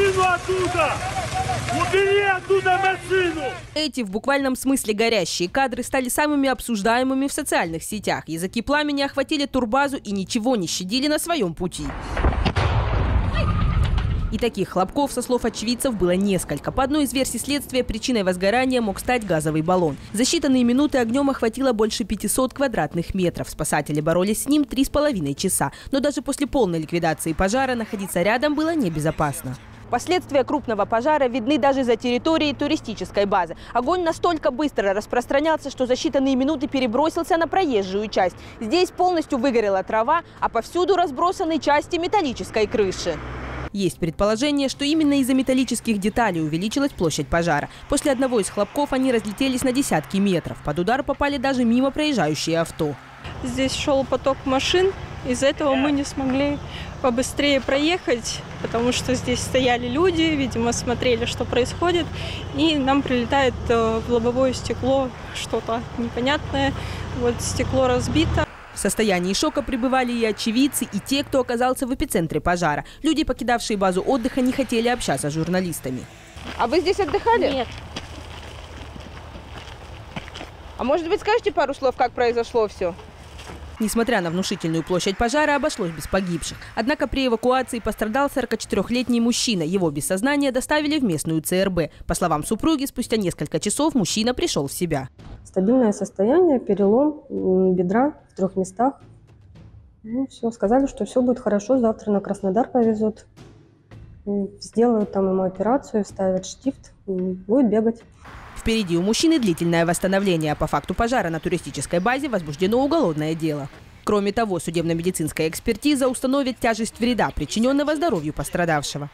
машину оттуда! Убери оттуда машину! Эти в буквальном смысле горящие кадры стали самыми обсуждаемыми в социальных сетях. Языки пламени охватили турбазу и ничего не щадили на своем пути. И таких хлопков, со слов очевидцев, было несколько. По одной из версий следствия, причиной возгорания мог стать газовый баллон. За считанные минуты огнем охватило больше 500 квадратных метров. Спасатели боролись с ним 3,5 часа. Но даже после полной ликвидации пожара находиться рядом было небезопасно. Последствия крупного пожара видны даже за территорией туристической базы. Огонь настолько быстро распространялся, что за считанные минуты перебросился на проезжую часть. Здесь полностью выгорела трава, а повсюду разбросаны части металлической крыши. Есть предположение, что именно из-за металлических деталей увеличилась площадь пожара. После одного из хлопков они разлетелись на десятки метров. Под удар попали даже мимо проезжающие авто. Здесь шел поток машин. Из-за этого мы не смогли побыстрее проехать, потому что здесь стояли люди, видимо, смотрели, что происходит. И нам прилетает в лобовое стекло что-то непонятное. Вот стекло разбито. В состоянии шока пребывали и очевидцы, и те, кто оказался в эпицентре пожара. Люди, покидавшие базу отдыха, не хотели общаться с журналистами. А вы здесь отдыхали? Нет. А может быть, скажете пару слов, как произошло все? Несмотря на внушительную площадь пожара, обошлось без погибших. Однако при эвакуации пострадал 44-летний мужчина. Его без сознания доставили в местную ЦРБ. По словам супруги, спустя несколько часов мужчина пришел в себя. Стабильное состояние, перелом бедра в 3 местах. Ну, все, сказали, что все будет хорошо, завтра на Краснодар повезут. Сделают там ему операцию, вставят штифт, будет бегать. Впереди у мужчины длительное восстановление. По факту пожара на туристической базе возбуждено уголовное дело. Кроме того, судебно-медицинская экспертиза установит тяжесть вреда, причиненного здоровью пострадавшего.